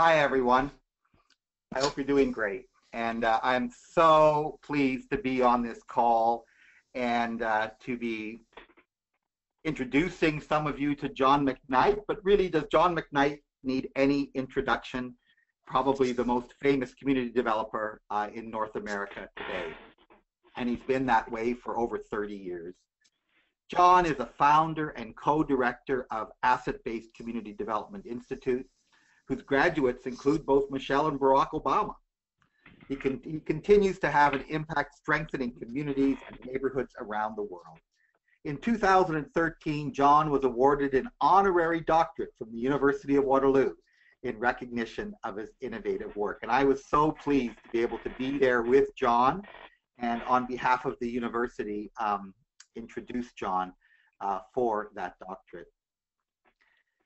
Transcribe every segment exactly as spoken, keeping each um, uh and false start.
Hi, everyone. I hope you're doing great. And uh, I'm so pleased to be on this call and uh, to be introducing some of you to John McKnight. But really, does John McKnight need any introduction? Probably the most famous community developer uh, in North America today. And he's been that way for over thirty years. John is a founder and co-director of Asset-Based Community Development Institute, whose graduates include both Michelle and Barack Obama. He, con he continues to have an impact strengthening communities and neighborhoods around the world. In two thousand thirteen, John was awarded an honorary doctorate from the University of Waterloo in recognition of his innovative work. And I was so pleased to be able to be there with John, and on behalf of the university, um, introduce John uh, for that doctorate.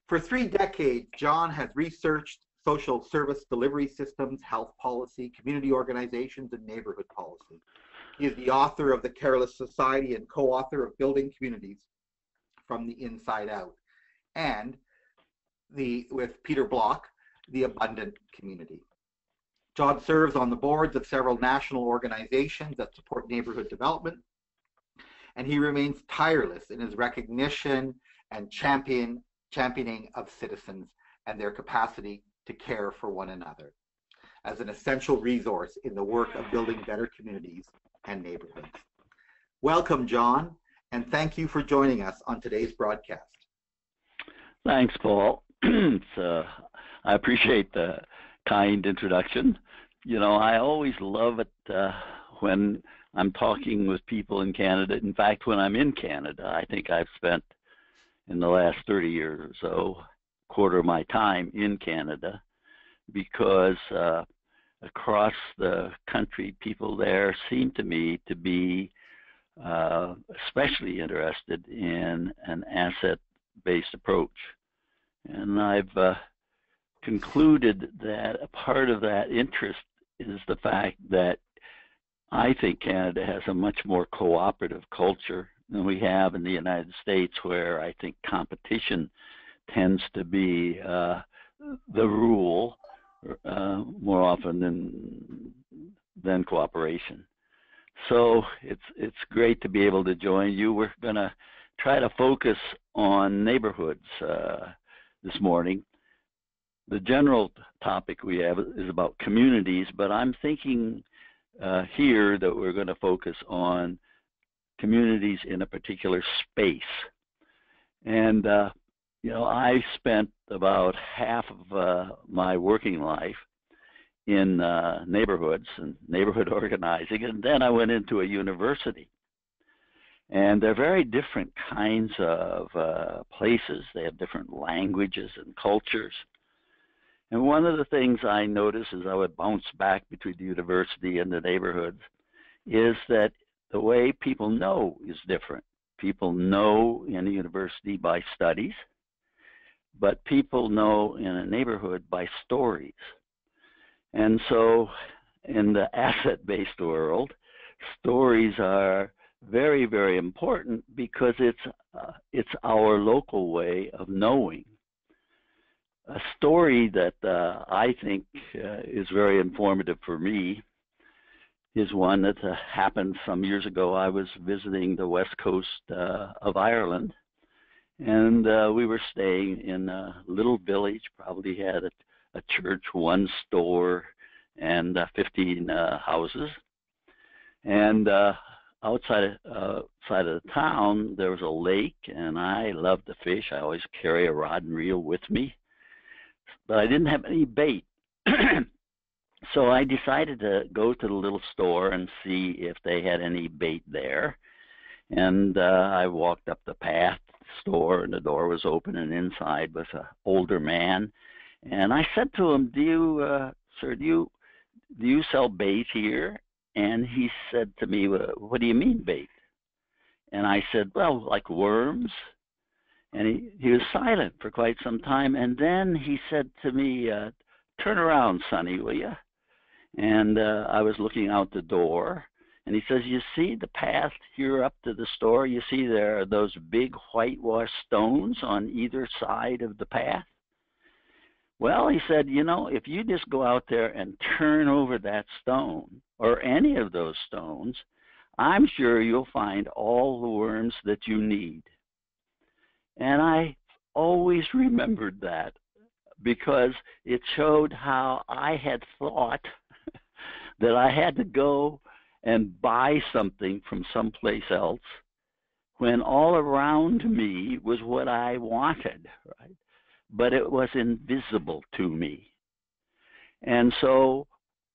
For three decades, John has researched social service delivery systems, health policy, community organizations, and neighborhood policy. He is the author of The Careless Society and co-author of Building Communities from the Inside Out, and the, with Peter Block, The Abundant Community. John serves on the boards of several national organizations that support neighborhood development, and he remains tireless in his recognition and champion, championing of citizens and their capacity to care for one another as an essential resource in the work of building better communities and neighborhoods. Welcome, John, and thank you for joining us on today's broadcast. Thanks, Paul. So, I appreciate the kind introduction. You know, I always love it uh, when I'm talking with people in Canada. In fact, when I'm in Canada, I think I've spent in the last thirty years or so, quarter of my time in Canada, because uh, across the country, people there seem to me to be uh, especially interested in an asset-based approach. And I've uh, concluded that a part of that interest is the fact that I think Canada has a much more cooperative culture than we have in the United States, where I think competition tends to be uh, the rule uh, more often than than cooperation. So it's it's great to be able to join you. We're going to try to focus on neighborhoods uh, this morning. The general topic we have is about communities, but I'm thinking uh, here that we're going to focus on communities in a particular space. And, uh, you know, I spent about half of uh, my working life in uh, neighborhoods and neighborhood organizing, and then I went into a university. And they're very different kinds of uh, places. They have different languages and cultures. And one of the things I noticed as I would bounce back between the university and the neighborhoods is that the way people know is different. People know in a university by studies, but people know in a neighborhood by stories. And so in the asset-based world, stories are very, very important because it's, uh, it's our local way of knowing. A story that uh, I think uh, is very informative for me is one that uh, happened some years ago. I was visiting the west coast uh, of Ireland, and uh, we were staying in a little village, probably had a, a church, one store, and uh, fifteen uh, houses. And uh, outside, uh, outside of the town, there was a lake, and I love to fish. I always carry a rod and reel with me, but I didn't have any bait. So I decided to go to the little store and see if they had any bait there. And uh, I walked up the path to the store, and the door was open, and inside was an older man. And I said to him, do you, uh, sir, do you, do you sell bait here? And he said to me, what do you mean bait? And I said, well, like worms. And he, he was silent for quite some time. And then he said to me, uh, turn around, Sonny, will you? And uh, I was looking out the door, and he says, you see the path here up to the store? You see there are those big whitewashed stones on either side of the path? Well, he said, you know, if you just go out there and turn over that stone or any of those stones, I'm sure you'll find all the worms that you need. And I always remembered that because it showed how I had thought that I had to go and buy something from someplace else when all around me was what I wanted, right? But it was invisible to me. And so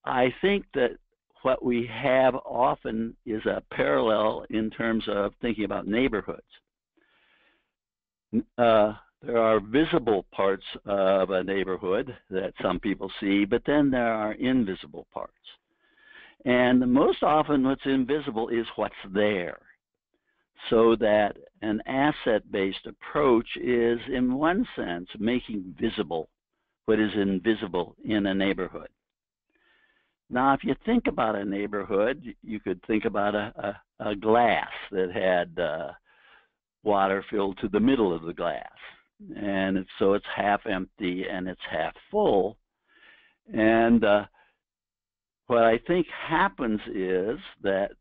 I think that what we have often is a parallel in terms of thinking about neighborhoods. Uh, there are visible parts of a neighborhood that some people see, but then there are invisible parts. And most often what's invisible is what's there. So that an asset-based approach is, in one sense, making visible what is invisible in a neighborhood. Now, if you think about a neighborhood, you could think about a, a, a glass that had uh, water filled to the middle of the glass. And it's, so it's half empty and it's half full. And uh, what I think happens is that,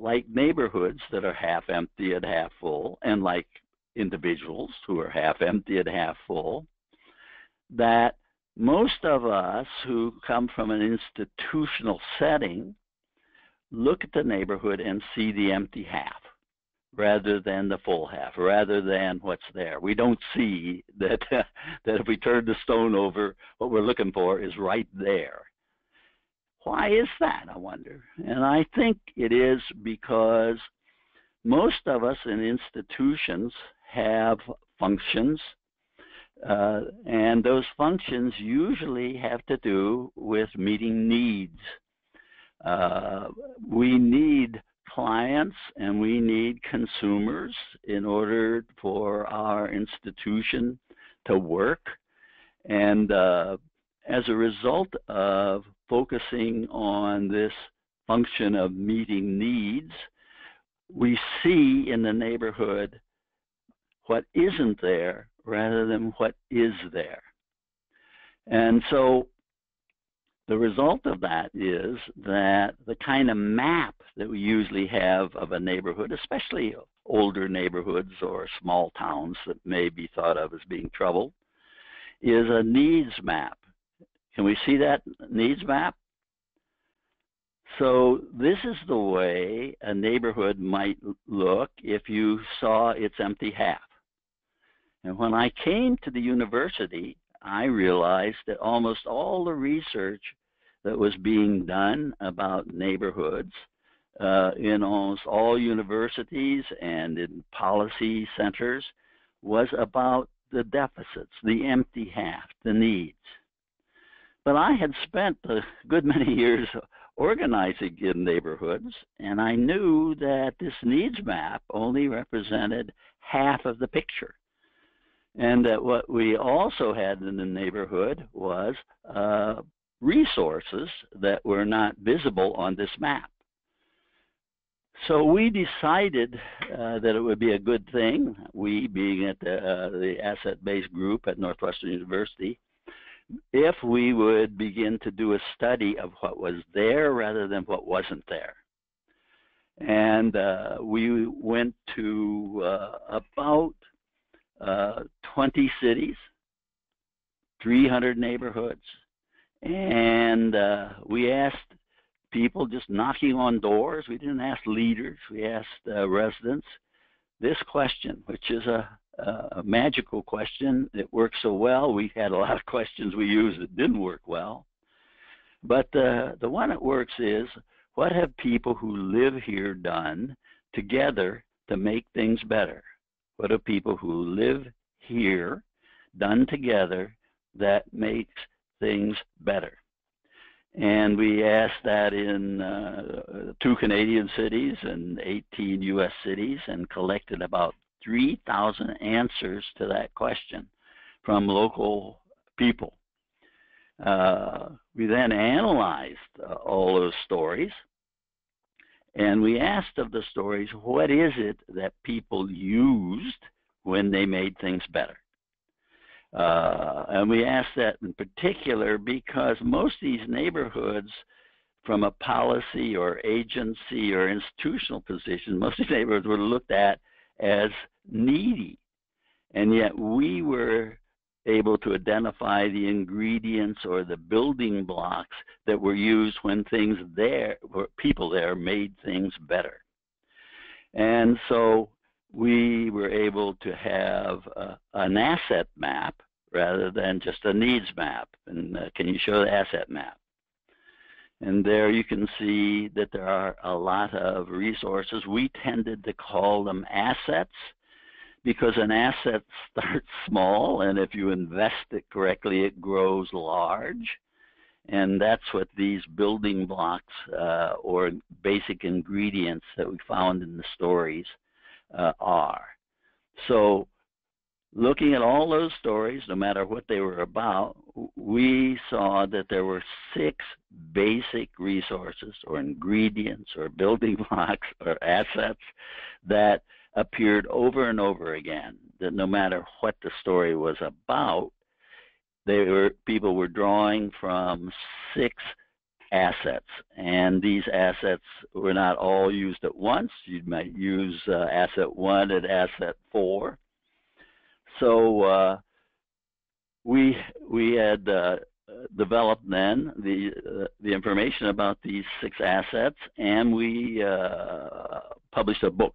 like neighborhoods that are half empty and half full, and like individuals who are half empty and half full, that most of us who come from an institutional setting look at the neighborhood and see the empty half rather than the full half, rather than what's there. We don't see that, that if we turn the stone over, what we're looking for is right there. Why is that, I wonder? And I think it is because most of us in institutions have functions, uh, and those functions usually have to do with meeting needs. Uh, we need clients and we need consumers in order for our institution to work, and uh, as a result of focusing on this function of meeting needs, we see in the neighborhood what isn't there rather than what is there. And so the result of that is that the kind of map that we usually have of a neighborhood, especially older neighborhoods or small towns that may be thought of as being troubled, is a needs map. Can we see that needs map? So this is the way a neighborhood might look if you saw its empty half. And when I came to the university, I realized that almost all the research that was being done about neighborhoods uh, in almost all universities and in policy centers was about the deficits, the empty half, the needs. But I had spent a good many years organizing in neighborhoods, and I knew that this needs map only represented half of the picture. And that what we also had in the neighborhood was uh, resources that were not visible on this map. So we decided uh, that it would be a good thing, we being at the, uh, the asset-based group at Northwestern University, if we would begin to do a study of what was there rather than what wasn't there. And uh, we went to uh, about uh, twenty cities, three hundred neighborhoods, and uh, we asked people just knocking on doors. We didn't ask leaders, we asked uh, residents this question, which is a Uh, a magical question. It worked so well. We had a lot of questions we used that didn't work well. But uh, the one that works is, what have people who live here done together to make things better? What have people who live here done together that makes things better? And we asked that in uh, two Canadian cities and eighteen U S cities, and collected about three thousand answers to that question from local people. Uh, we then analyzed uh, all those stories, and we asked of the stories, what is it that people used when they made things better? Uh, and we ask that in particular because most of these neighborhoods, from a policy or agency or institutional position, most of the neighborhoods were looked at as needy. And yet we were able to identify the ingredients or the building blocks that were used when things there, or people there, made things better. And so we were able to have a, an asset map rather than just a needs map. And uh, can you show the asset map? And there you can see that there are a lot of resources. We tended to call them assets because an asset starts small, and if you invest it correctly, it grows large. And that's what these building blocks uh, or basic ingredients that we found in the stories uh, are. So looking at all those stories, no matter what they were about, we saw that there were six basic resources or ingredients or building blocks or assets that appeared over and over again, that no matter what the story was about, they were, people were drawing from six assets. And these assets were not all used at once. You might use uh, asset one and asset four. So uh, we, we had uh, developed then the, uh, the information about these six assets, and we uh, published a book,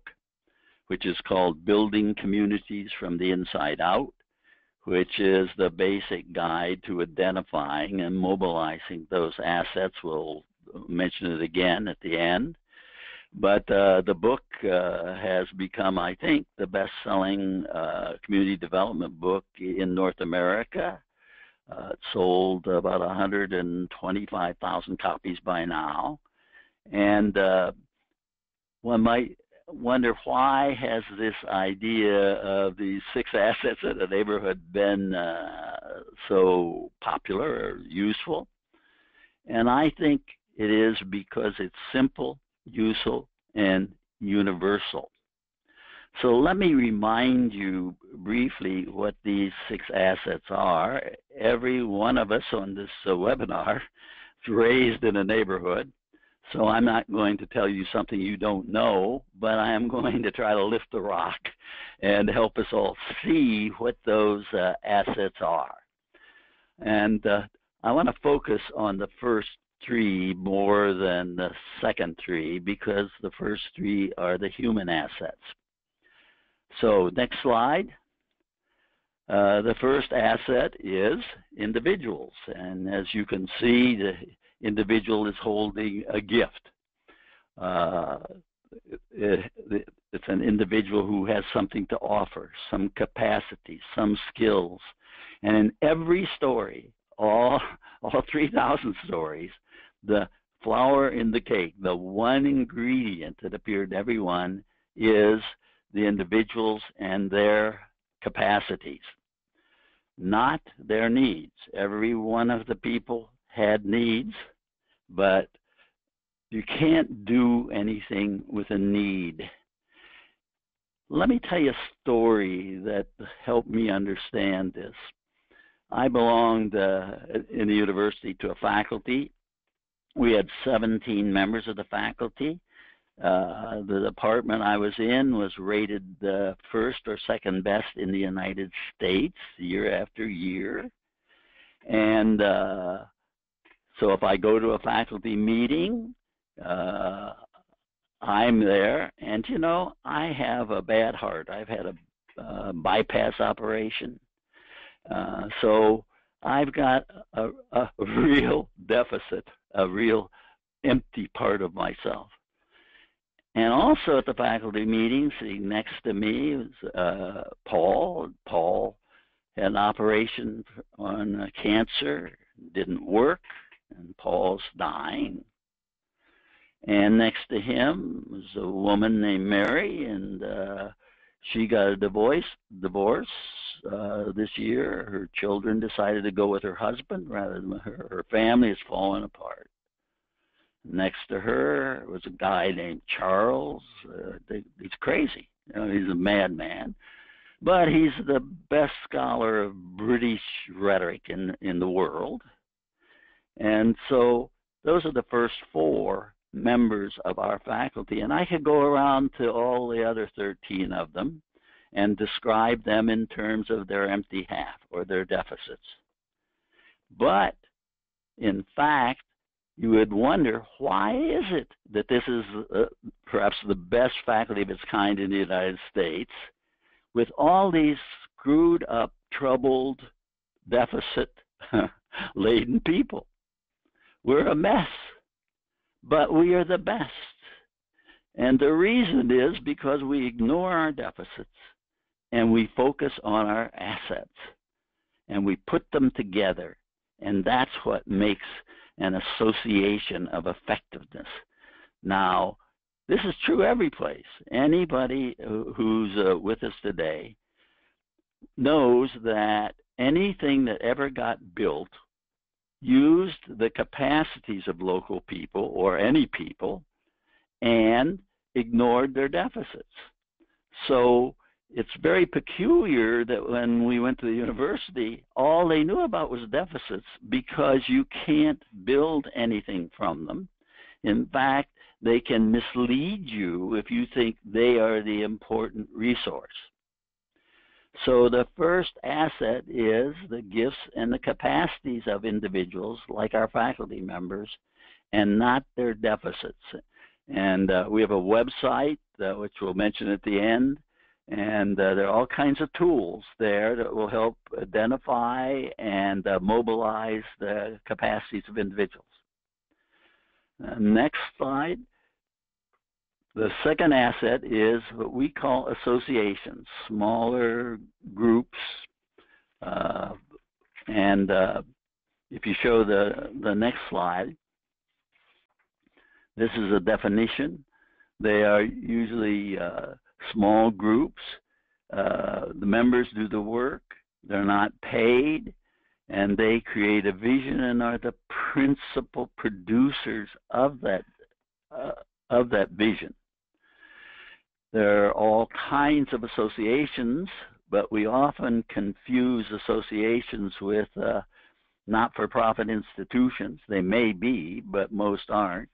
which is called Building Communities from the Inside Out, which is the basic guide to identifying and mobilizing those assets. We'll mention it again at the end. But uh, the book uh, has become, I think, the best-selling uh, community development book in North America. Uh, it sold about one hundred twenty-five thousand copies by now. And uh, one might wonder, why has this idea of these six assets in a neighborhood been uh, so popular or useful? And I think it is because it's simple, useful, and universal. So let me remind you briefly what these six assets are. Every one of us on this uh, webinar is raised in a neighborhood. So I'm not going to tell you something you don't know, but I am going to try to lift the rock and help us all see what those uh, assets are. And uh, I want to focus on the first three more than the second three, because the first three are the human assets. So next slide. Uh, the first asset is individuals. And as you can see, the individual is holding a gift. Uh, it, it, it's an individual who has something to offer, some capacity, some skills. And in every story, all, all three thousand stories, the flower in the cake, the one ingredient that appeared to everyone, is the individuals and their capacities, not their needs. Every one of the people had needs, but you can't do anything with a need. Let me tell you a story that helped me understand this. I belonged uh, in the university to a faculty. We had seventeen members of the faculty. Uh, the department I was in was rated the first or second best in the United States year after year. And uh, So if I go to a faculty meeting, uh, I'm there, and you know, I have a bad heart. I've had a uh, bypass operation. Uh, so I've got a, a real deficit, a real empty part of myself. And also at the faculty meeting, sitting next to me was uh, Paul. Paul had an operation on cancer, didn't work. And Paul's dying. And next to him was a woman named Mary, and uh, she got a divorce, divorce uh, this year. Her children decided to go with her husband rather than her. Her family is falling apart. Next to her was a guy named Charles. Uh, they, he's crazy. You know, he's a madman. but he's the best scholar of British rhetoric in, in the world. And so those are the first four members of our faculty, and I could go around to all the other thirteen of them and describe them in terms of their empty half or their deficits. But in fact, you would wonder, why is it that this is uh, perhaps the best faculty of its kind in the United States, with all these screwed up, troubled, deficit laden people? We're a mess, but we are the best. And the reason is because we ignore our deficits and we focus on our assets and we put them together. And that's what makes an association of effectiveness. Now, this is true every place. Anybody who's uh, with us today knows that anything that ever got built used the capacities of local people or any people and ignored their deficits. So it's very peculiar that when we went to the university, all they knew about was deficits, because you can't build anything from them. In fact, they can mislead you if you think they are the important resource. So the first asset is the gifts and the capacities of individuals like our faculty members, and not their deficits. And uh, we have a website, uh, which we'll mention at the end, and uh, there are all kinds of tools there that will help identify and uh, mobilize the capacities of individuals. Uh, next slide. The second asset is what we call associations, smaller groups. Uh, and uh, if you show the, the next slide, this is a definition. They are usually uh, small groups. Uh, the members do the work. They're not paid. And they create a vision and are the principal producers of that, uh, of that vision. There are all kinds of associations, but we often confuse associations with uh, not-for-profit institutions. They may be, but most aren't.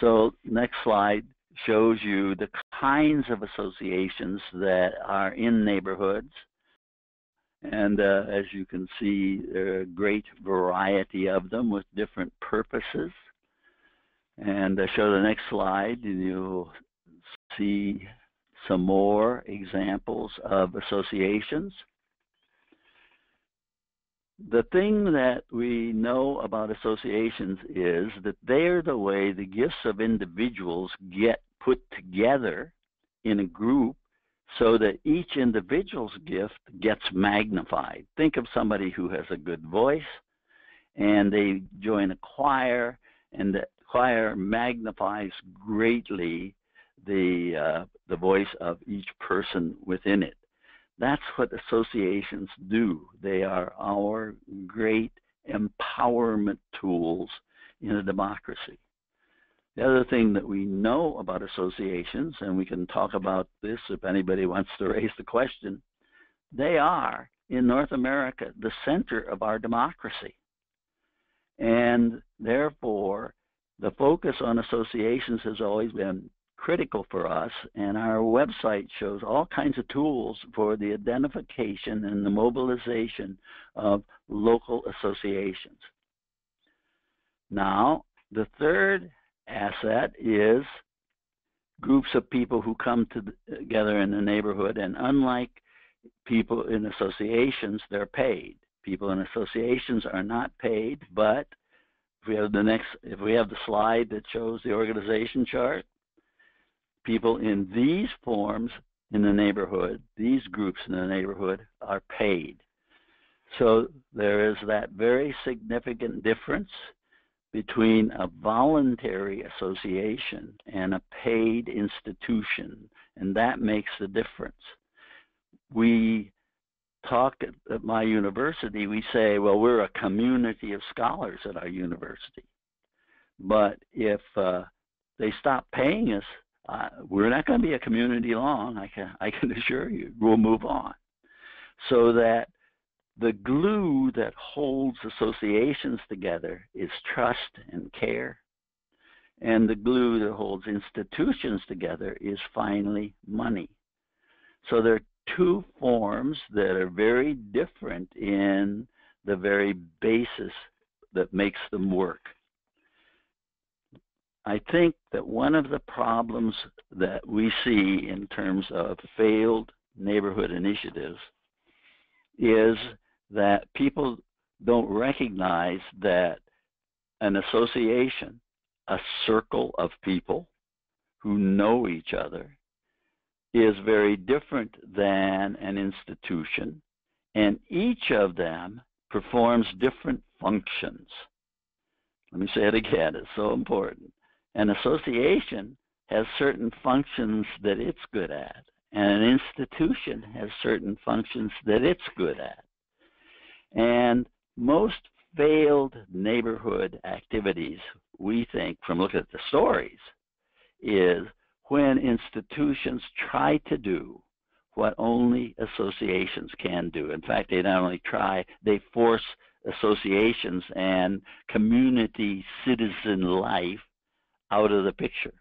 So next slide shows you the kinds of associations that are in neighborhoods. And uh, as you can see, there are a great variety of them with different purposes. And I show the next slide, and you'll see some more examples of associations. The thing that we know about associations is that they're the way the gifts of individuals get put together in a group so that each individual's gift gets magnified. Think of somebody who has a good voice, and they join a choir, and the choir magnifies greatly the, uh, the voice of each person within it. That's what associations do. They are our great empowerment tools in a democracy. The other thing that we know about associations, and we can talk about this if anybody wants to raise the question, they are, in North America, the center of our democracy. And therefore, the focus on associations has always been critical for us, and our website shows all kinds of tools for the identification and the mobilization of local associations. Now, the third asset is groups of people who come together in the neighborhood, and unlike people in associations, they're paid. People in associations are not paid, but if we have the next, if we have the slide that shows the organization chart, people in these forms in the neighborhood, these groups in the neighborhood, are paid. So there is that very significant difference between a voluntary association and a paid institution, and that makes the difference. We talk at, at my university, we say, well, we're a community of scholars at our university. But if uh, they stop paying us, Uh, we're not going to be a community long, I can, I can assure you. We'll move on. so that the glue that holds associations together is trust and care, and the glue that holds institutions together is finally money. So there are two forms that are very different in the very basis that makes them work. I think that one of the problems that we see in terms of failed neighborhood initiatives is that people don't recognize that an association, a circle of people who know each other, is very different than an institution, and each of them performs different functions. Let me say it again, it's so important. An association has certain functions that it's good at, and an institution has certain functions that it's good at. And most failed neighborhood activities, we think, from looking at the stories, is when institutions try to do what only associations can do. In fact, they not only try, they force associations and community citizen life out of the picture.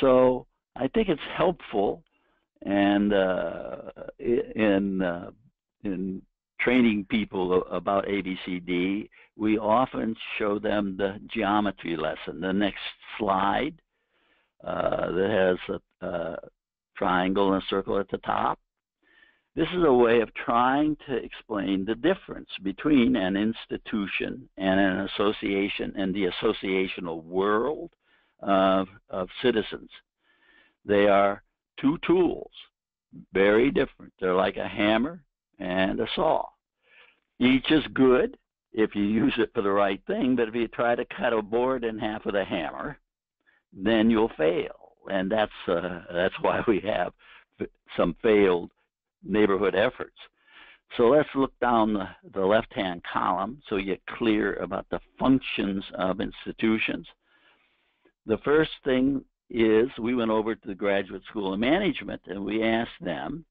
So I think it's helpful and uh, in uh, in training people about A B C D, we often show them the geometry lesson, the next slide uh, that has a, a triangle and a circle at the top. This is a way of trying to explain the difference between an institution and an association and the associational world of, of citizens. They are two tools, very different. They're like a hammer and a saw. Each is good if you use it for the right thing, but if you try to cut a board in half with a hammer, then you'll fail. And that's, uh, that's why we have some failed neighborhood efforts. So let's look down the, the left-hand column so you're clear about the functions of institutions. The first thing is we went over to the Graduate School of Management and we asked them,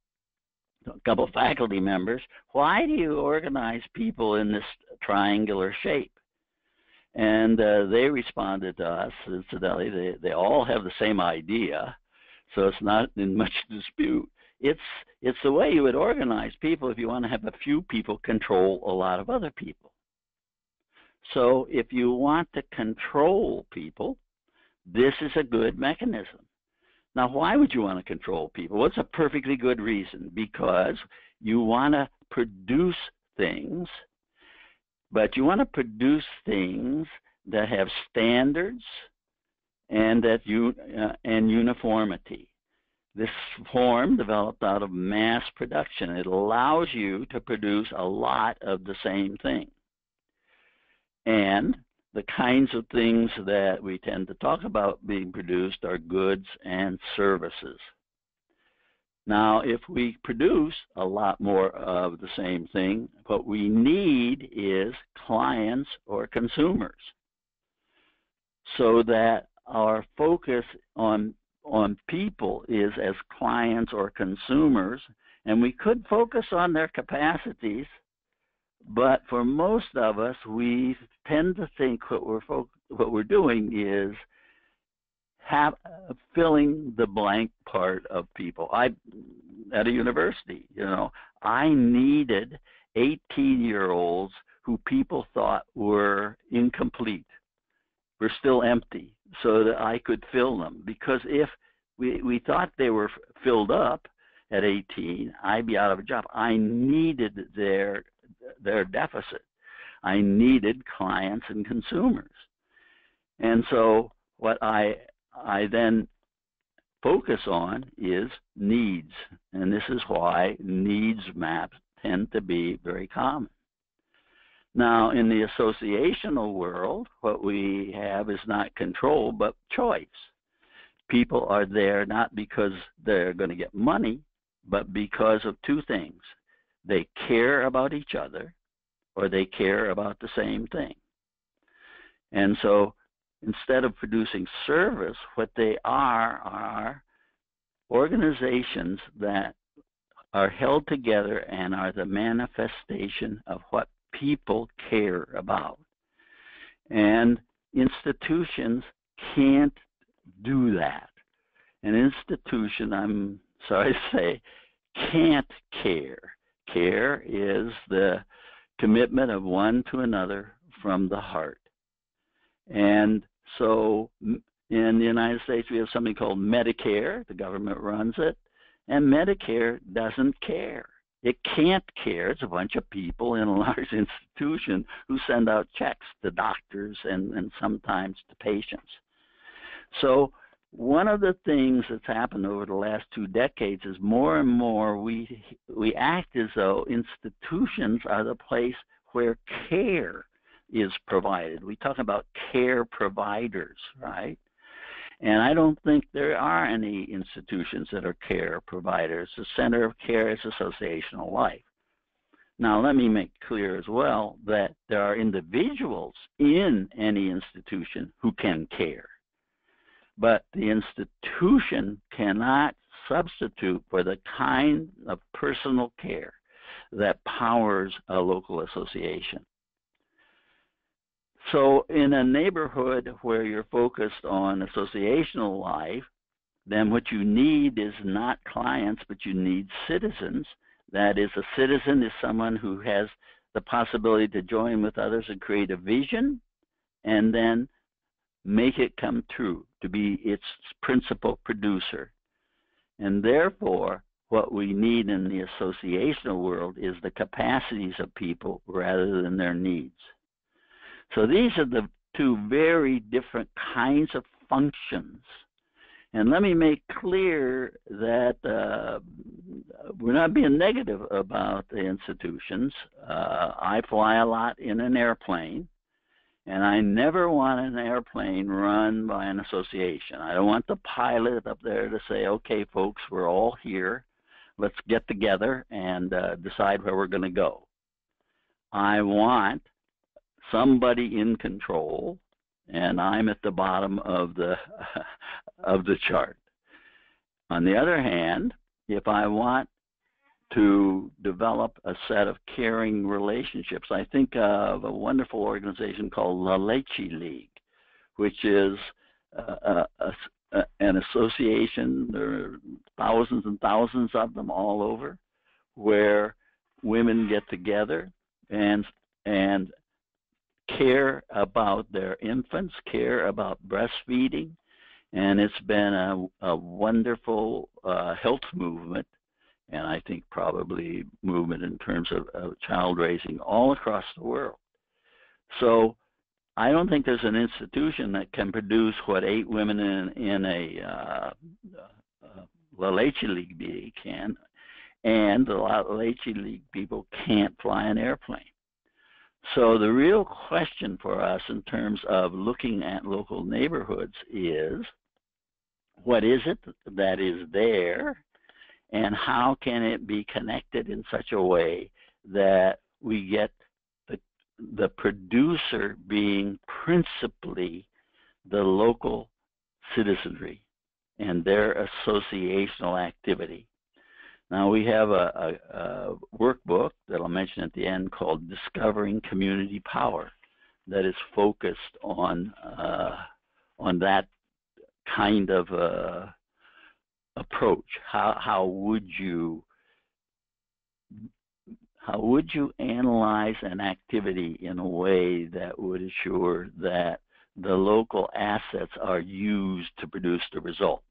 a couple of faculty members, why do you organize people in this triangular shape? And uh, they responded to us, incidentally, they, they all have the same idea, so it's not in much dispute. It's, it's the way you would organize people if you want to have a few people control a lot of other people. So if you want to control people, this is a good mechanism. Now, why would you want to control people? What's a perfectly good reason? Because you want to produce things, but you want to produce things that have standards and that you uh, and uniformity. This form developed out of mass production. It allows you to produce a lot of the same thing. And the kinds of things that we tend to talk about being produced are goods and services. Now, if we produce a lot more of the same thing, what we need is clients or consumers, so that our focus on, on people is as clients or consumers, and we could focus on their capacities, but for most of us, we tend to think what we're what we're doing is have, uh, filling the blank part of people. I at a university, you know, I needed eighteen-year-olds who people thought were incomplete, were still empty, so that I could fill them. Because if we we thought they were filled up at eighteen, I'd be out of a job. I needed their their deficit. I needed clients and consumers. And so what I, I then focus on is needs. And this is why needs maps tend to be very common. Now, in the associational world, what we have is not control, but choice. People are there not because they're going to get money, but because of two things. They care about each other, or they care about the same thing. And so instead of producing service, what they are are organizations that are held together and are the manifestation of what people care about. And institutions can't do that. An institution, I'm sorry to say, can't care. Care is the commitment of one to another from the heart. And so in the United States, we have something called Medicare. The government runs it. And Medicare doesn't care. It can't care. It's a bunch of people in a large institution who send out checks to doctors and, and sometimes to patients. So one of the things that's happened over the last two decades is more and more we, we act as though institutions are the place where care is provided. We talk about care providers, right? And I don't think there are any institutions that are care providers. The Center of Care is associational life. Now, let me make clear as well that there are individuals in any institution who can care. But the institution cannot substitute for the kind of personal care that powers a local association. So in a neighborhood where you're focused on associational life, then what you need is not clients, but you need citizens. That is, a citizen is someone who has the possibility to join with others and create a vision and then make it come true, to be its principal producer. And therefore, what we need in the associational world is the capacities of people rather than their needs. So these are the two very different kinds of functions. And let me make clear that uh, we're not being negative about the institutions. Uh, I fly a lot in an airplane, and I never want an airplane run by an association. I don't want the pilot up there to say, okay, folks, we're all here. Let's get together and uh, decide where we're going to go. I want somebody in control, and I'm at the bottom of the of the chart. On the other hand, if I want to develop a set of caring relationships, I think of a wonderful organization called La Leche League, which is a, a, a, an association. There are thousands and thousands of them all over, where women get together and and care about their infants, care about breastfeeding, and it's been a, a wonderful uh, health movement, and I think probably movement in terms of, of child raising all across the world. So I don't think there's an institution that can produce what eight women in, in a uh, uh, La Leche League can, and the La Leche League people can't fly an airplane. So the real question for us in terms of looking at local neighborhoods is, what is it that is there, and how can it be connected in such a way that we get the, the producer being principally the local citizenry and their associational activity? Now, we have a, a, a workbook that I'll mention at the end called Discovering Community Power that is focused on, uh, on that kind of uh, approach. How, how, would you, how would you analyze an activity in a way that would assure that the local assets are used to produce the result?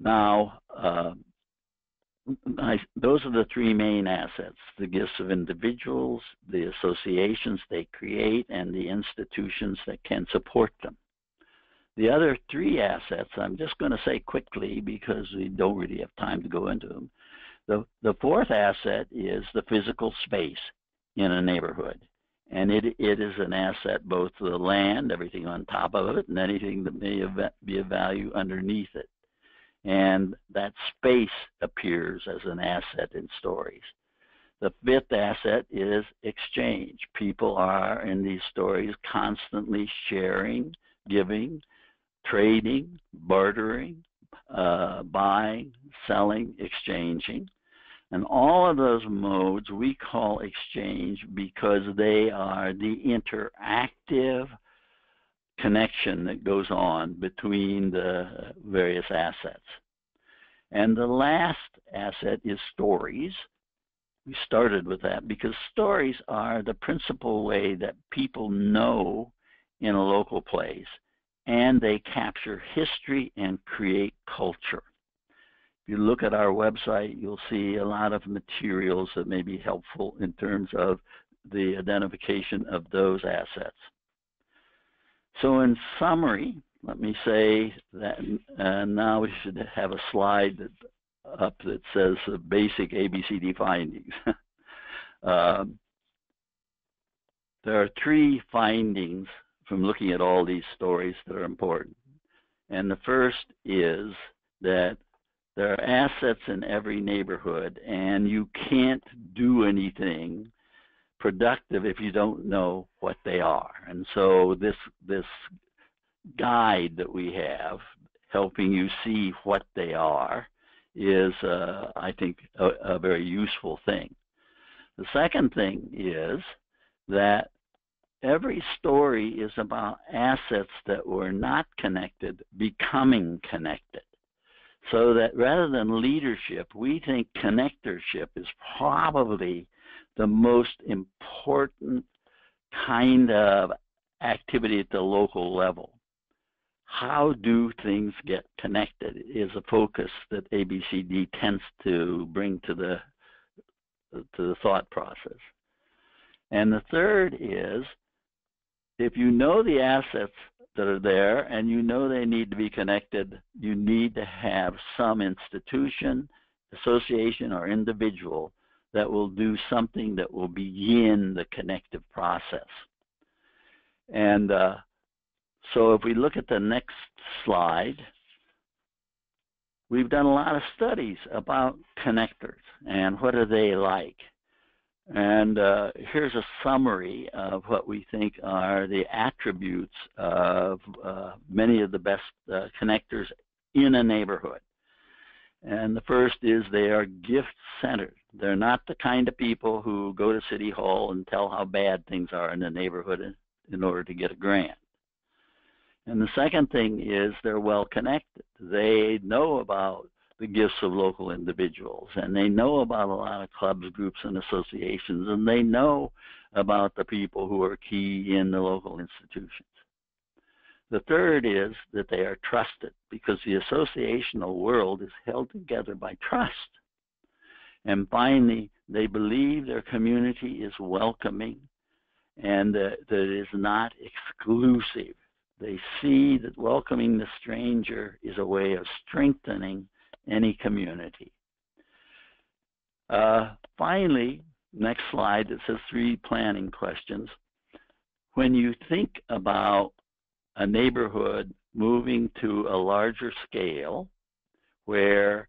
Now, uh, I, those are the three main assets: the gifts of individuals, the associations they create, and the institutions that can support them. The other three assets, I'm just going to say quickly because we don't really have time to go into them. The, the fourth asset is the physical space in a neighborhood. And it, it is an asset, both the land, everything on top of it, and anything that may be of value underneath it. And that space appears as an asset in stories. The fifth asset is exchange. People are, in these stories, constantly sharing, giving, trading, bartering, uh, buying, selling, exchanging. And all of those modes we call exchange because they are the interactive connection that goes on between the various assets. And the last asset is stories. We started with that because stories are the principal way that people know in a local place, and they capture history and create culture. If you look at our website, you'll see a lot of materials that may be helpful in terms of the identification of those assets. So in summary, let me say that uh, now we should have a slide that up that says uh, basic A B C D findings. um, there are three findings from looking at all these stories that are important. And the first is that there are assets in every neighborhood, and you can't do anything productive if you don't know what they are. And so this, this guide that we have helping you see what they are is, uh, I think, a, a very useful thing. The second thing is that every story is about assets that were not connected becoming connected. So that rather than leadership, we think connectorship is probably the most important kind of activity at the local level. How do things get connected is a focus that A B C D tends to bring to the, to the thought process. And the third is, if you know the assets that are there and you know they need to be connected, you need to have some institution, association, or individual that will do something that will begin the connective process. And uh, so if we look at the next slide, we've done a lot of studies about connectors and what are they like. And uh, here's a summary of what we think are the attributes of uh, many of the best uh, connectors in a neighborhood. And the first is they are gift-centered. They're not the kind of people who go to City Hall and tell how bad things are in the neighborhood in, in order to get a grant. And the second thing is they're well-connected. They know about the gifts of local individuals, and they know about a lot of clubs, groups, and associations, and they know about the people who are key in the local institutions. The third is that they are trusted because the associational world is held together by trust. And finally, they believe their community is welcoming and that it is not exclusive. They see that welcoming the stranger is a way of strengthening any community. Uh, finally, next slide that says three planning questions. When you think about a neighborhood moving to a larger scale where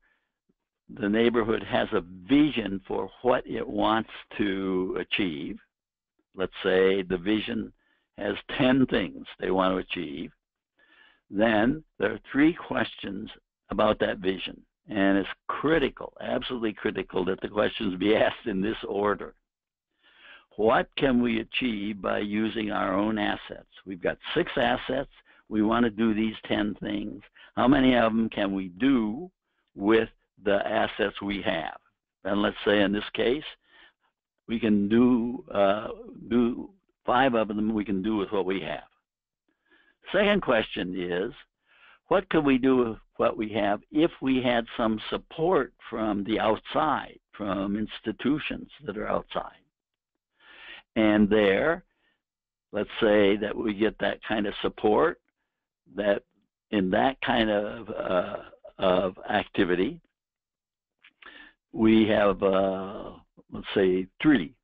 the neighborhood has a vision for what it wants to achieve, let's say the vision has ten things they want to achieve, then there are three questions about that vision. And it's critical, absolutely critical, that the questions be asked in this order. What can we achieve by using our own assets? We've got six assets. We want to do these ten things. How many of them can we do with the assets we have? And let's say in this case, we can do, uh, do five of them we can do with what we have. Second question is, what could we do with what we have if we had some support from the outside, from institutions that are outside? And there, let's say that we get that kind of support, that in that kind of, uh, of activity, we have, uh, let's say, three,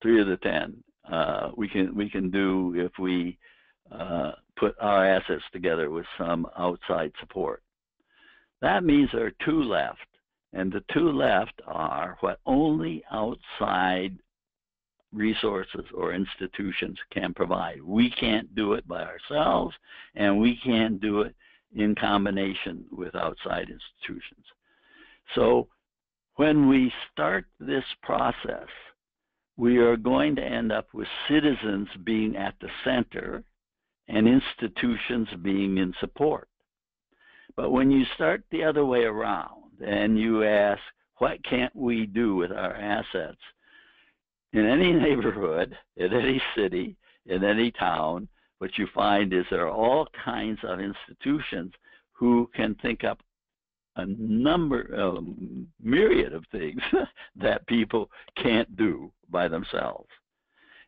three of the ten uh, we can, we can do if we uh, put our assets together with some outside support. That means there are two left, and the two left are what only outside resources or institutions can provide. We can't do it by ourselves, and we can't do it in combination with outside institutions. So when we start this process, we are going to end up with citizens being at the center and institutions being in support. But when you start the other way around and you ask, what can't we do with our assets in any neighborhood, in any city, in any town, what you find is there are all kinds of institutions who can think up a number, a myriad of things that people can't do by themselves.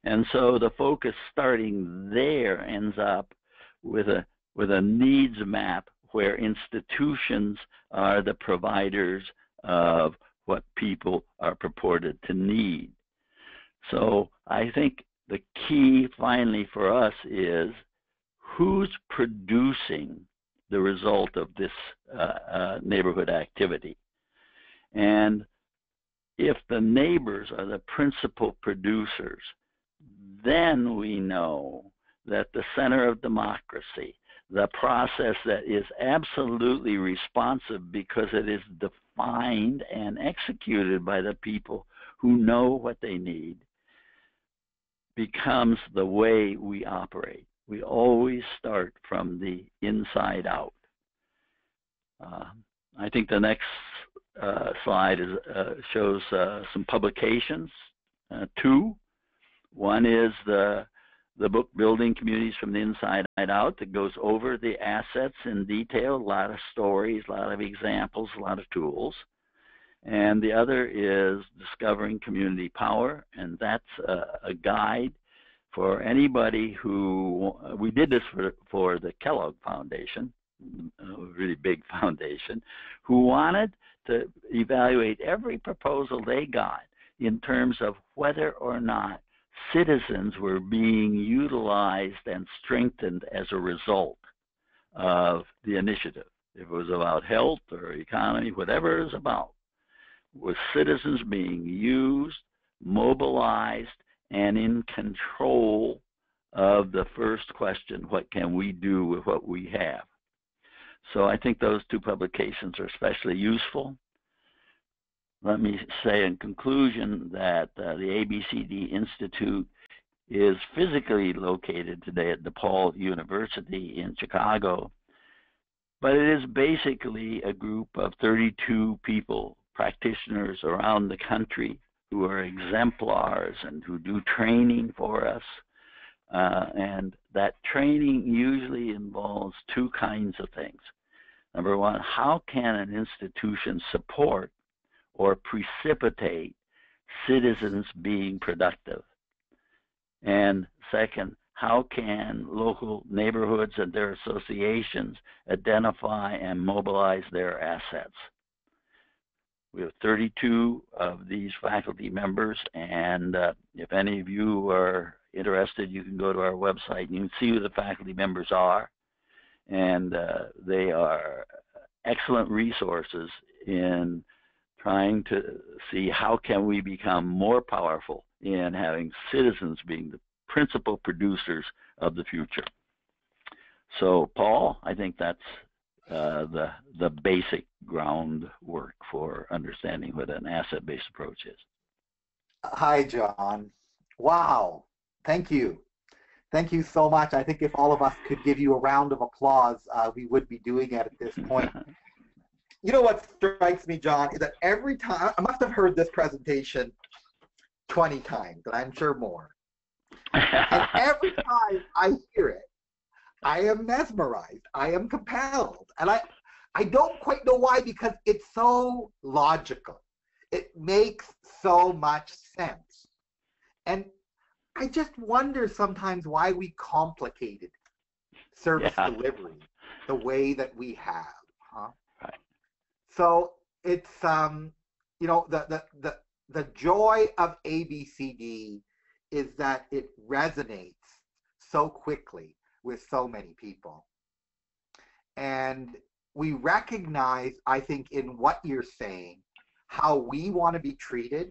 And so the focus starting there ends up with a, with a needs map where institutions are the providers of what people are purported to need. So I think the key finally for us is who's producing the result of this uh, uh, neighborhood activity. And if the neighbors are the principal producers, then we know that the center of democracy, the process that is absolutely responsive because it is defined and executed by the people who know what they need, becomes the way we operate. We always start from the inside out. Uh, I think the next uh, slide is, uh, shows uh, some publications, uh, two. One is the, the book Building Communities from the Inside Out that goes over the assets in detail, a lot of stories, a lot of examples, a lot of tools. And the other is Discovering Community Power, and that's a, a guide for anybody who, we did this for, for the Kellogg Foundation, a really big foundation, who wanted to evaluate every proposal they got in terms of whether or not citizens were being utilized and strengthened as a result of the initiative. If it was about health or economy, whatever it was about, was citizens being used, mobilized, and in control of the first question, what can we do with what we have? So I think those two publications are especially useful. Let me say in conclusion that uh, the A B C D Institute is physically located today at DePaul University in Chicago, but it is basically a group of thirty-two people, practitioners around the country who are exemplars and who do training for us. Uh, and that training usually involves two kinds of things. Number one, how can an institution support or precipitate citizens being productive? And second, how can local neighborhoods and their associations identify and mobilize their assets? We have thirty-two of these faculty members, and uh, if any of you are interested, you can go to our website and you can see who the faculty members are, and uh, they are excellent resources in trying to see how can we become more powerful in having citizens being the principal producers of the future. So, Paul, I think that's Uh, the, the basic groundwork for understanding what an asset-based approach is. Hi, John. Wow. Thank you. Thank you so much. I think if all of us could give you a round of applause, uh, we would be doing it at this point. You know what strikes me, John, is that every time, I must have heard this presentation twenty times, and I'm sure more. And every time I hear it, I am mesmerized, I am compelled, and I, I don't quite know why, because it's so logical. It makes so much sense. And I just wonder sometimes why we complicated service yeah. delivery the way that we have. Huh? Right. So it's, um, you know, the, the, the, the joy of A B C D is that it resonates so quickly with so many people. And we recognize, I think, in what you're saying, how we want to be treated.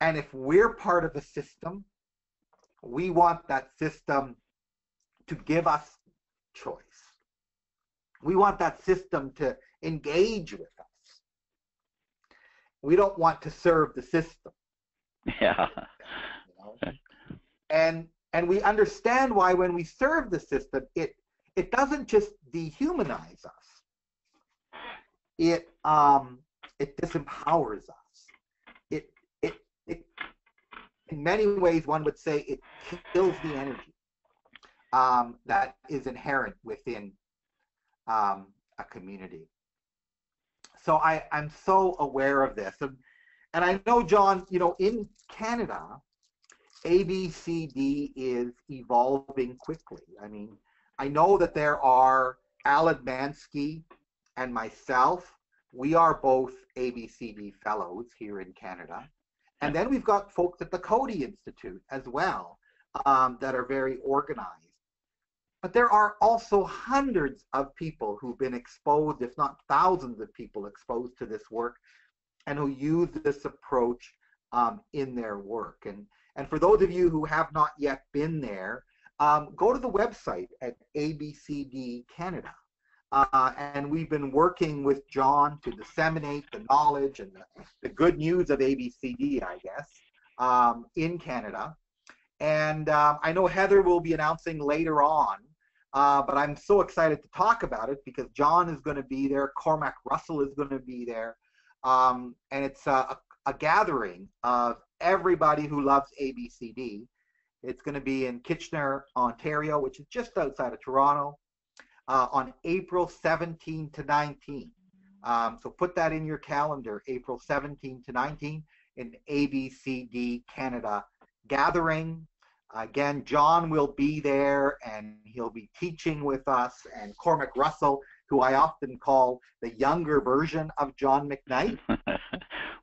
And if we're part of a system, we want that system to give us choice, We want that system to engage with us. We don't want to serve the system. Yeah. You know? And and we understand why when we serve the system, it it doesn't just dehumanize us. It um it disempowers us. It it it in many ways one would say it kills the energy um, that is inherent within um, a community. So I, I'm so aware of this. And, and I know, John, you know, in Canada, A B C D is evolving quickly. I mean, I know that there are Alan Mansky and myself. We are both A B C D fellows here in Canada. And then we've got folks at the Coady Institute as well um, that are very organized. But there are also hundreds of people who've been exposed, if not thousands of people exposed to this work, and who use this approach um, in their work. And, and for those of you who have not yet been there, um, go to the website at A B C D Canada. Uh, and we've been working with John to disseminate the knowledge and the, the good news of A B C D, I guess, um, in Canada. And uh, I know Heather will be announcing later on. Uh, but I'm so excited to talk about it because John is going to be there, Cormac Russell is going to be there, um, and it's a, a gathering of everybody who loves A B C D. It's going to be in Kitchener, Ontario, which is just outside of Toronto, uh, on April seventeenth to nineteenth. Um, so put that in your calendar, April seventeenth to nineteenth, in A B C D Canada gathering. Again, John will be there, and he'll be teaching with us, and Cormac Russell, who I often call the younger version of John McKnight.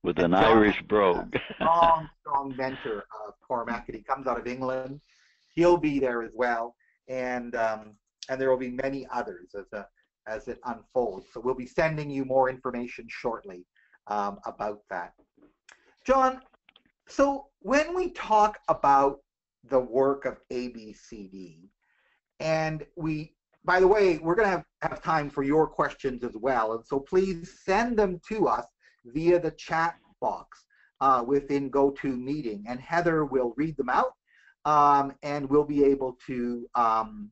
With an Irish brogue. Strong, strong mentor of Cormac, and he comes out of England. He'll be there as well, and um, and there will be many others as, a, as it unfolds. So we'll be sending you more information shortly um, about that. John, so when we talk about the work of A B C D, and we, by the way, we're going to have, have time for your questions as well, and so please send them to us via the chat box uh, within GoToMeeting, and Heather will read them out, um, and we'll be able to um,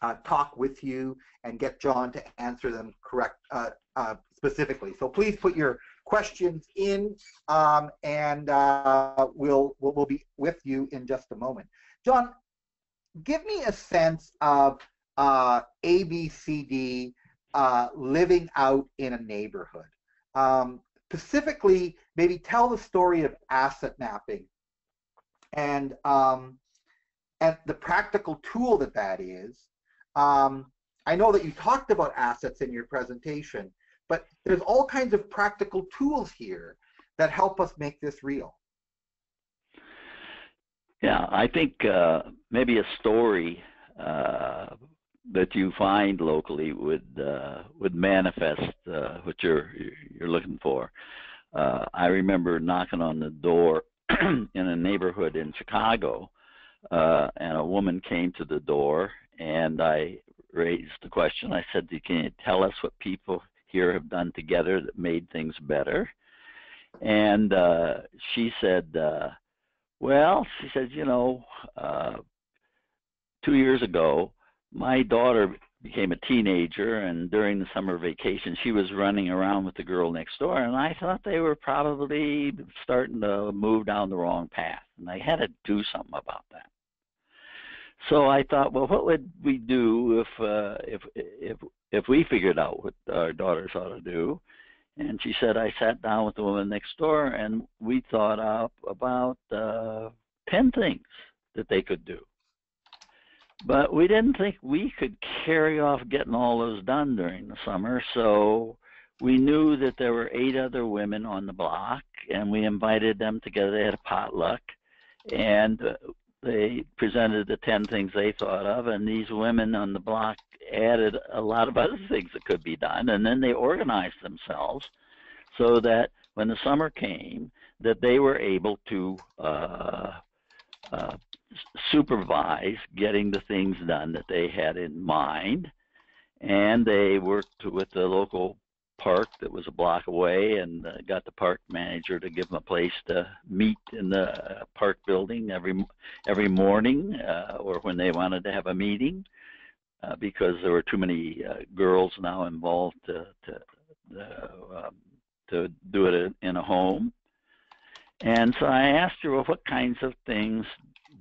uh, talk with you and get John to answer them correct uh, uh, specifically. So please put your questions in, um, and uh, we'll, we'll we'll be with you in just a moment. John, give me a sense of uh, A B C D uh, living out in a neighborhood. Um, specifically, maybe tell the story of asset mapping and um, and the practical tool that that is. Um, I know that you talked about assets in your presentation, but there's all kinds of practical tools here that help us make this real. Yeah, I think uh, maybe a story uh, that you find locally would uh, would manifest uh, what you're you're looking for. Uh, I remember knocking on the door in a neighborhood in Chicago, uh, and a woman came to the door, and I raised the question. I said, "Can you tell us what people here have done together that made things better?" And uh, she said, uh, well, she said, you know, uh, two years ago, my daughter became a teenager, and during the summer vacation, she was running around with the girl next door, and I thought they were probably starting to move down the wrong path, and I had to do something about that. So I thought, well, what would we do if uh, if if if we figured out what our daughters ought to do? And she said, I sat down with the woman next door, and we thought up about uh, ten things that they could do. But we didn't think we could carry off getting all those done during the summer, so we knew that there were eight other women on the block, and we invited them together. They had a potluck, and uh, they presented the ten things they thought of, and these women on the block added a lot of other things that could be done, and then they organized themselves so that when the summer came, that they were able to uh, uh, supervise getting the things done that they had in mind. and they worked with the local park that was a block away, and uh, got the park manager to give them a place to meet in the uh, park building every every morning, uh, or when they wanted to have a meeting, uh, because there were too many uh, girls now involved to to, uh, um, to do it in a home. And so I asked her, well, what kinds of things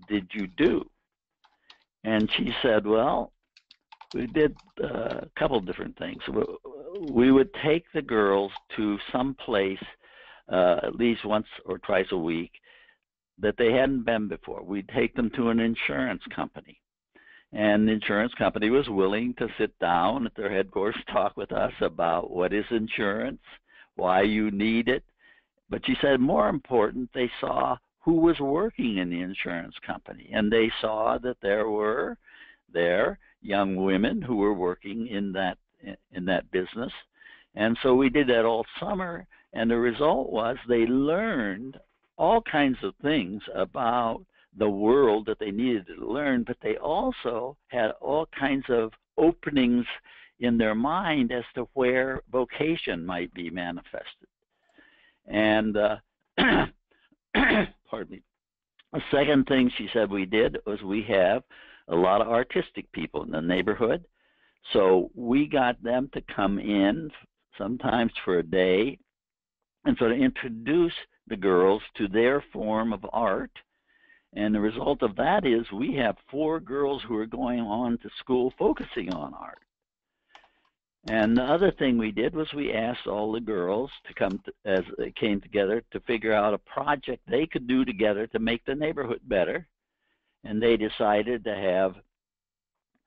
did you do? And she said, well, we did uh, a couple different things. We would take the girls to some place uh, at least once or twice a week that they hadn't been before. We'd take them to an insurance company, and the insurance company was willing to sit down at their headquarters, talk with us about what is insurance, why you need it. But she said more important, they saw who was working in the insurance company, and they saw that there were there young women who were working in that in that business. And so we did that all summer, and the result was they learned all kinds of things about the world that they needed to learn, but they also had all kinds of openings in their mind as to where vocation might be manifested. And uh, pardon me. The second thing she said we did was we have a lot of artistic people in the neighborhood. So we got them to come in sometimes for a day and sort of introduce the girls to their form of art. And the result of that is we have four girls who are going on to school focusing on art. And the other thing we did was we asked all the girls to come to, as they came together, to figure out a project they could do together to make the neighborhood better. And they decided to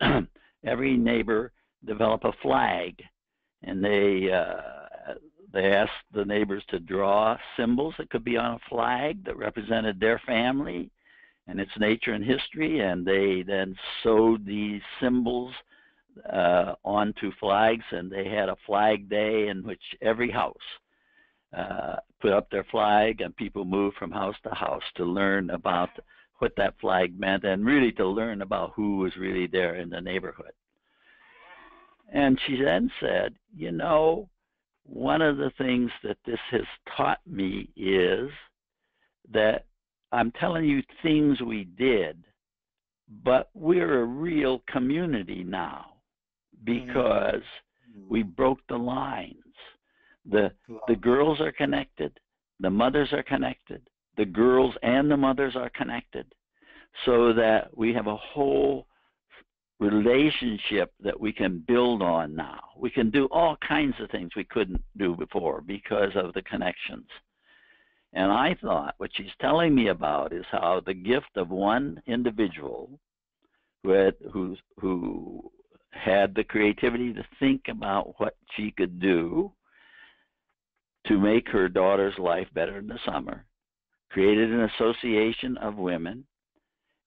have every neighbor develop a flag, and they uh, they asked the neighbors to draw symbols that could be on a flag that represented their family and its nature and history, and they then sewed these symbols uh, onto flags, and they had a flag day in which every house uh, put up their flag, and people moved from house to house to learn about what that flag meant, and really to learn about who was really there in the neighborhood. And she then said, you know, one of the things that this has taught me is that I'm telling you things we did, but we're a real community now because mm-hmm. we broke the lines. The, the girls are connected, the mothers are connected, the girls and the mothers are connected, so that we have a whole relationship that we can build on now. We can do all kinds of things we couldn't do before because of the connections. And I thought what she's telling me about is how the gift of one individual who had, who, who had the creativity to think about what she could do to make her daughter's life better in the summer, created an association of women,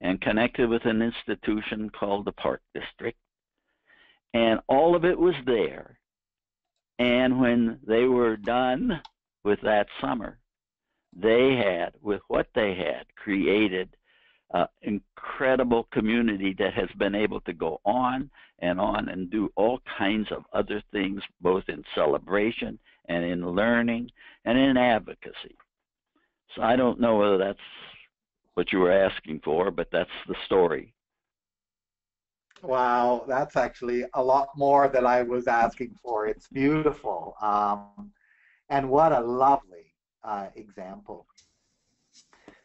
and connected with an institution called the Park District. And all of it was there. And when they were done with that summer, they had, with what they had, created an incredible community that has been able to go on and on and do all kinds of other things, both in celebration and in learning and in advocacy. So I don't know whether that's what you were asking for, but that's the story. Wow, that's actually a lot more than I was asking for. It's beautiful. Um, and what a lovely uh, example.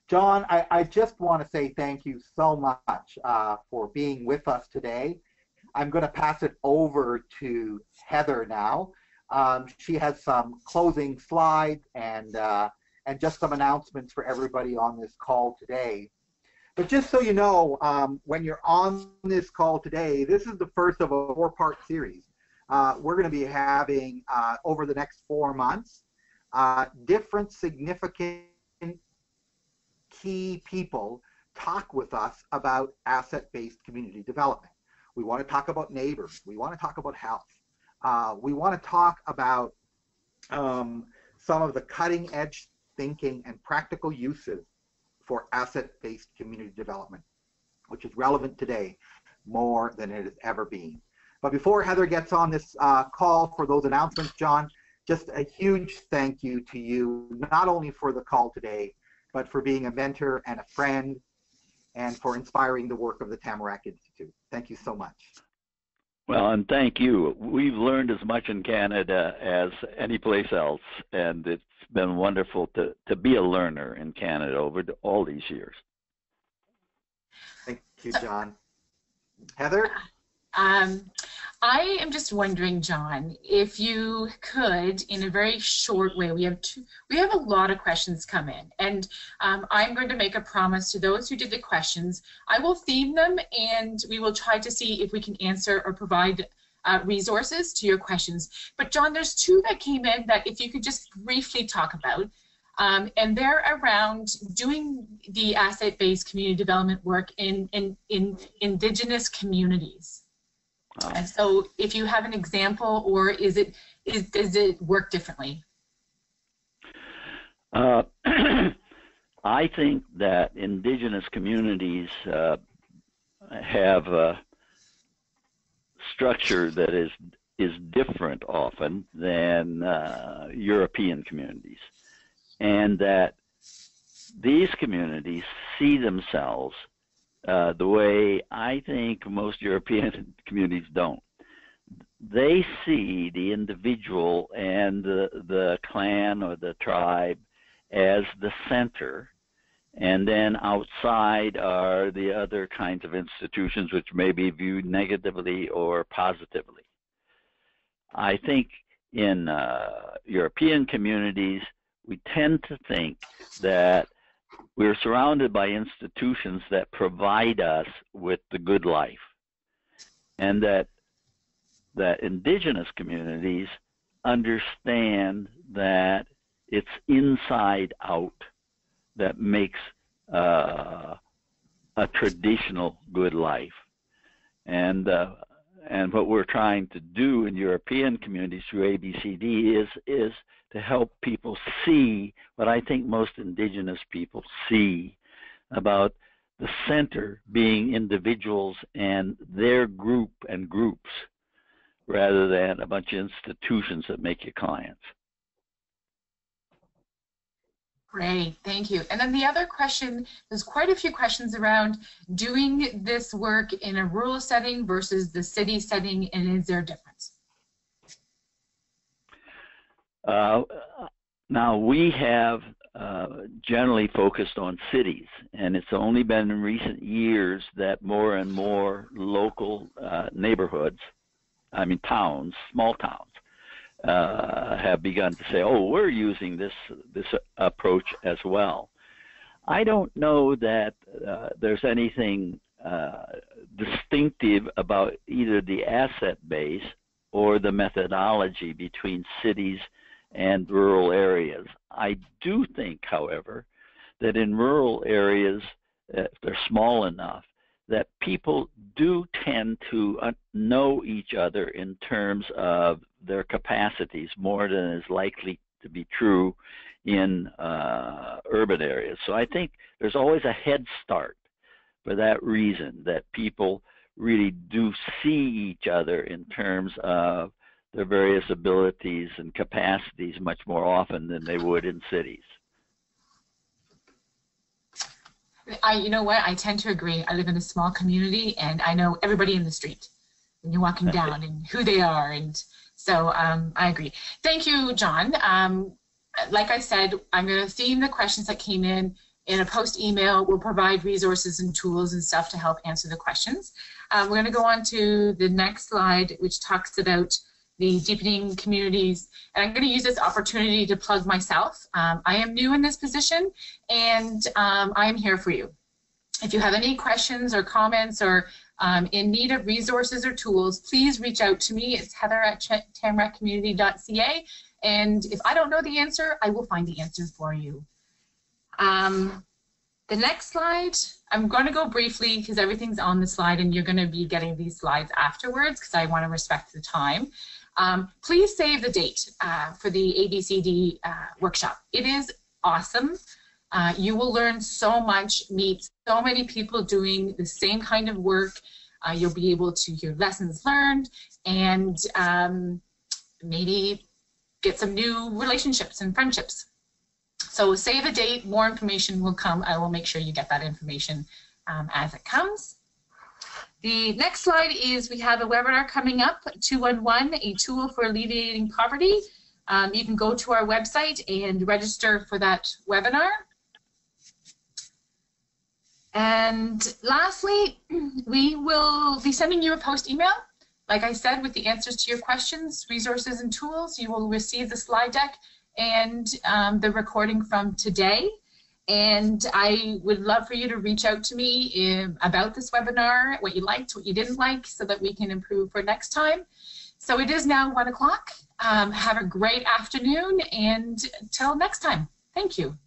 John, I, I just want to say thank you so much uh, for being with us today. I'm going to pass it over to Heather now. Um, she has some closing slides and uh, and just some announcements for everybody on this call today. But just so you know, um, when you're on this call today, this is the first of a four-part series. Uh, we're going to be having, uh, over the next four months, uh, different significant key people talk with us about asset-based community development. We want to talk about neighbors. We want to talk about health. Uh, we want to talk about um, some of the cutting-edge thinking and practical uses for asset-based community development, which is relevant today more than it has ever been. But before Heather gets on this uh, call for those announcements, John, just a huge thank you to you, not only for the call today, but for being a mentor and a friend, and for inspiring the work of the Tamarack Institute. Thank you so much. Well, and thank you. We've learned as much in Canada as any place else, and it's been wonderful to, to be a learner in Canada over all these years. Thank you, John. Heather? Um, I am just wondering, John, if you could, in a very short way, we have two, we have a lot of questions come in, and um, I'm going to make a promise to those who did the questions. I will theme them, and we will try to see if we can answer or provide uh, resources to your questions. But John, there's two that came in that if you could just briefly talk about, um, and they're around doing the asset-based community development work in, in, in Indigenous communities. And so, if you have an example, or is it is does it work differently? Uh, I think that Indigenous communities uh, have a structure that is is different often than uh, European communities, and that these communities see themselves Uh, the way I think most European communities don't. They see the individual and the, the clan or the tribe as the center, and then outside are the other kinds of institutions which may be viewed negatively or positively. I think in uh, European communities, we tend to think that we're surrounded by institutions that provide us with the good life, and that that Indigenous communities understand that it's inside out that makes uh, a traditional good life. And uh, and what we're trying to do in European communities through A B C D is is to help people see what I think most Indigenous people see about the center being individuals and their group and groups, rather than a bunch of institutions that make your clients. Great, thank you. And then the other question, there's quite a few questions around doing this work in a rural setting versus the city setting, and is there a difference? Uh, now, we have uh, generally focused on cities, and it's only been in recent years that more and more local uh, neighborhoods, I mean towns, small towns, uh, have begun to say, oh, we're using this, this approach as well. I don't know that uh, there's anything uh, distinctive about either the asset base or the methodology between cities and rural areas. I do think, however, that in rural areas, if they're small enough, that people do tend to know each other in terms of their capacities more than is likely to be true in uh, urban areas. So I think there's always a head start for that reason, that people really do see each other in terms of their various abilities and capacities much more often than they would in cities. I, you know what, I tend to agree. I live in a small community, and I know everybody in the street when you're walking down and who they are, and so um, I agree. Thank you, John. Um, like I said, I'm going to theme the questions that came in in a post email. We'll provide resources and tools and stuff to help answer the questions. Um, we're going to go on to the next slide, which talks about the deepening communities, and I'm going to use this opportunity to plug myself. Um, I am new in this position, and um, I am here for you. If you have any questions or comments, or um, in need of resources or tools, please reach out to me. It's Heather at tamarack community dot c a, and if I don't know the answer, I will find the answer for you. Um, the next slide, I'm going to go briefly because everything's on the slide, and you're going to be getting these slides afterwards because I want to respect the time. Um, please save the date uh, for the A B C D uh, workshop. It is awesome. Uh, you will learn so much, meet so many people doing the same kind of work. Uh, you'll be able to hear lessons learned and um, maybe get some new relationships and friendships. So save a date, more information will come. I will make sure you get that information um, as it comes. The next slide is we have a webinar coming up, two one one, a tool for alleviating poverty. Um, you can go to our website and register for that webinar. And lastly, we will be sending you a post email. Like I said, with the answers to your questions, resources, and tools, you will receive the slide deck and um, the recording from today. And I would love for you to reach out to me in, about this webinar, what you liked, what you didn't like, so that we can improve for next time. So it is now one o'clock. Um, have a great afternoon, and till next time. Thank you.